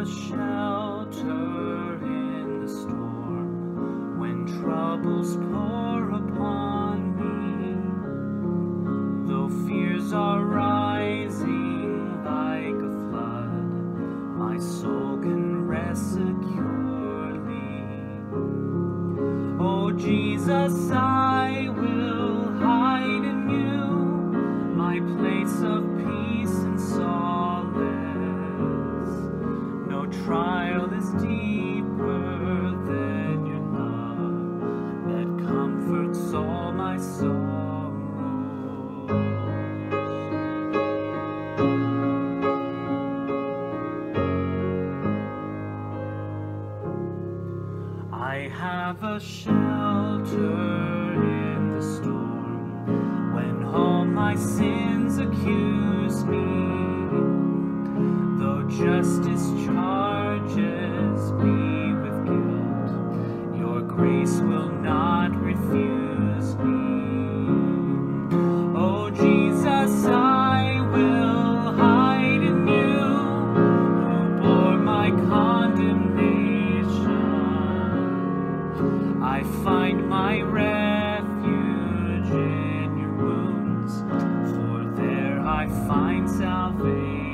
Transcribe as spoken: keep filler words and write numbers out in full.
a shelter in the storm, when troubles pour upon me. Though fears are rising like a flood, my soul can rest securely. Oh Jesus, I will hide in you, my place of peace and solace. Trial is deeper than your love that comforts all my sorrows. I have a shelter in the storm when all my sins accuse me. Though justice charges me with guilt, your grace will not refuse me. Oh Jesus, I will hide in you, who bore my condemnation. I find my refuge in your wounds, for there I find salvation.